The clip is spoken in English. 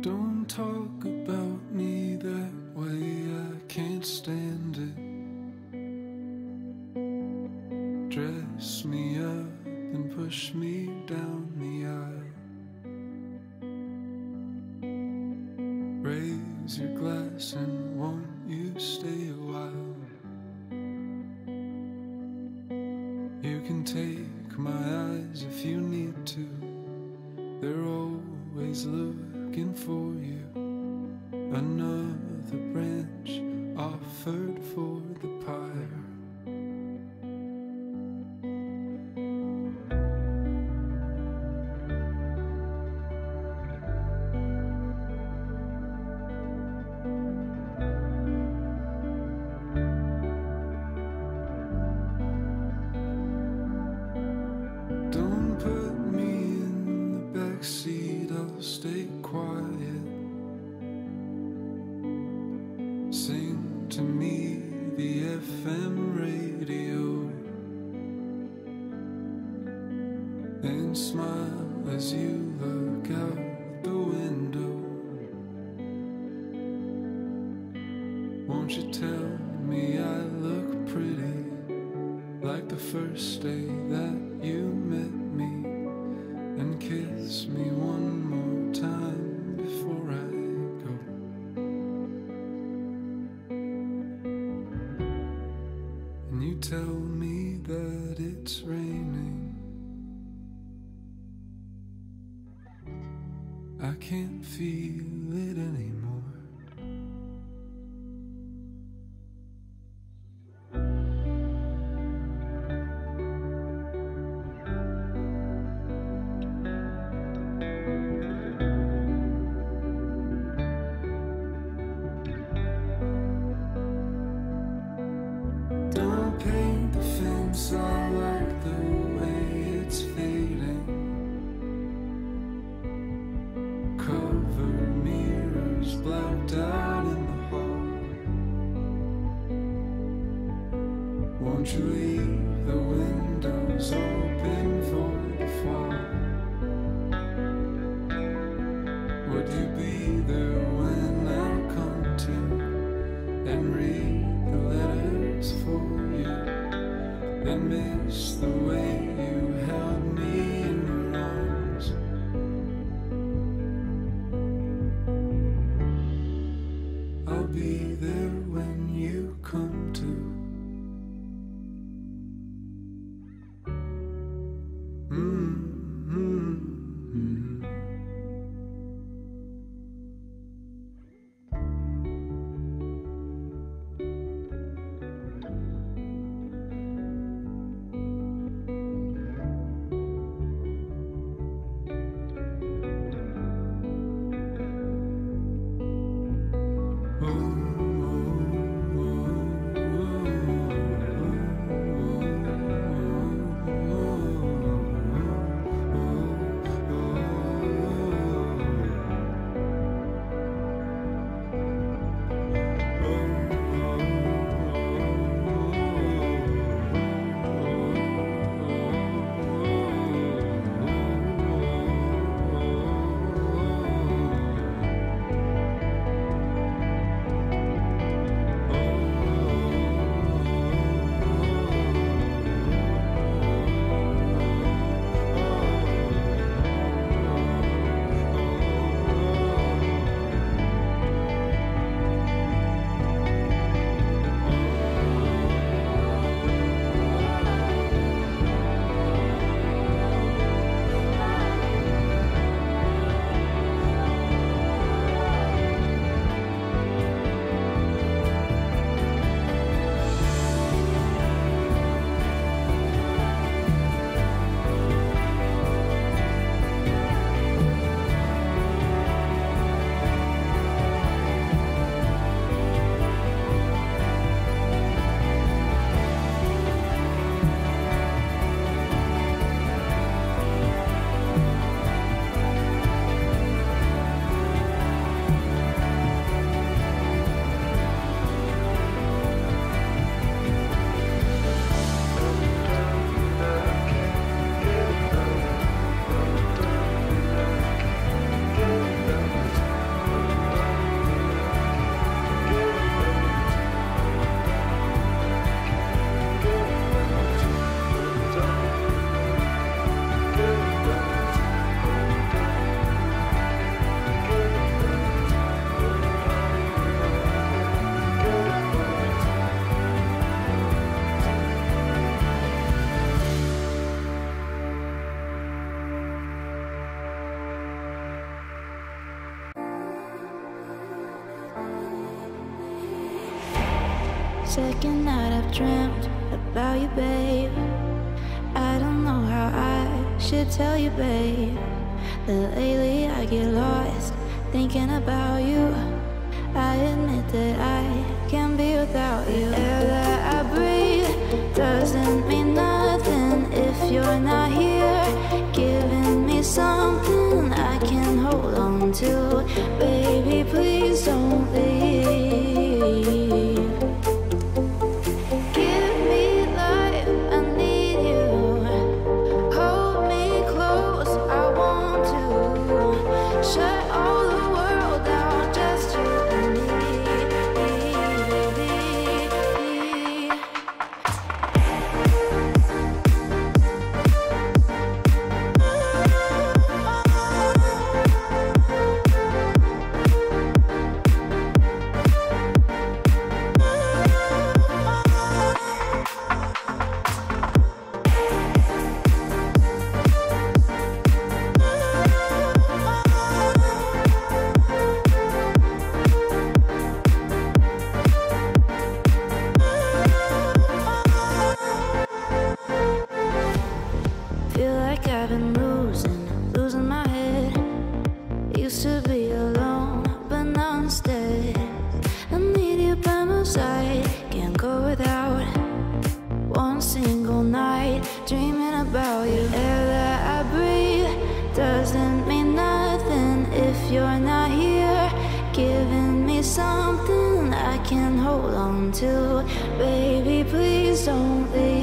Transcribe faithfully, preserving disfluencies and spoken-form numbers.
Don't talk about me that way, I can't stand it. Dress me up and push me down the aisle. Raise your glass and won't you stay a while? You can take my eyes if you need to. They're always looking for you. Another branch offered for the pyre. Sing to me the F M radio and smile as you look out the window. Won't you tell me I look pretty like the first day that you met me, and kiss me one more time before I go. Tell me that it's raining. I can't feel it anymore. I like the way it's fading. Covered mirrors blacked out in the hall. Won't you leave the windows open for the fall? Would you be there when I come to and read the letters for you? I miss the way you held me in your arms. I'll be there when you come to. Mm-hmm. second night I've dreamt about you, babe. I don't know how I should tell you, babe, that lately I get lost thinking about you. I admit that I can't be without you. The air that I breathe doesn't mean nothing if you're not here, giving me something I can hold on to. Baby, please don't leave. Something I can hold on to. Baby, please don't leave.